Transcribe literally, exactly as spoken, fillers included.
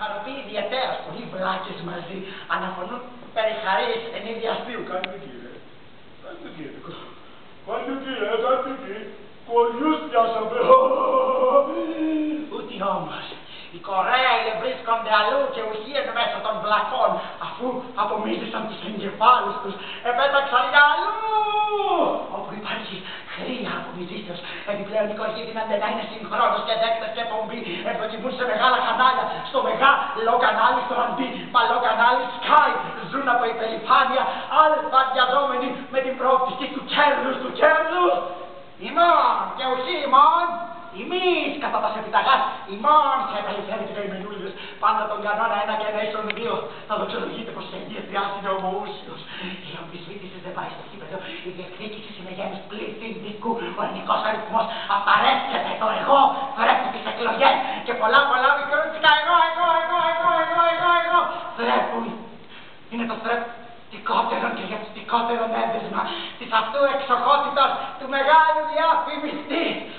χαροποιεί ιδιαίτερα. Πολλοί βλάκες μαζί αναφωνούν περί χαρίς εν είδη αστείου. Κάντε κύριε, κάντε κύριε, κάντε κύριε, κάντε κύριε, κοριούς πιάσαμε. Ούτε όμως. Οι κορέαιλοι βρίσκονται αλλού και ουχίαν μέσα των βλακών, αφού απομύθισαν τους εγκεφάλους τους, επέταξαν για αλλού! Όπου υπάρχει χρία απομυθίσεως, επιπλέον οι κορχοί δίνανται να είναι συγχρόνως και δέκτες και πομπή, εμπροκυπούν σε μεγάλα κανάλια, στο μεγάλο κανάλι στο αντί, παλό κανάλι Sky, ζουν από υπερηφάνεια, άλφα διαδόμενοι με την προοπτική του κέρδους, του κέρδους! Ημών και ουχή ημών! Εμείς κατά τα σεπιταγάς, ημών θα επαληθεύετε καημενούλιδες, πάντα τον κανόνα ένα και ένα ίσον δύο, θα δοξολογείτε πως η Αγία Θεάς είναι ομοούσιος. Η αμφισβήτηση δεν πάει στο κήπεδο, η διεκδίκηση συνεγέννης πληθυντικού, ο ελληνικός αριθμός απαρέφτεται το εγώ, θρέφτει τις εκλογές και πολλά πολλά μικρούτσικα εγώ, εγώ, εγώ, εγώ, εγώ, εγώ, εγώ, θρέφουν. Είναι το θρέφ. Τικότερον και γευστικότερον έμπεσμα της αυτού εξοχότητας του μεγάλου διαφημιστή.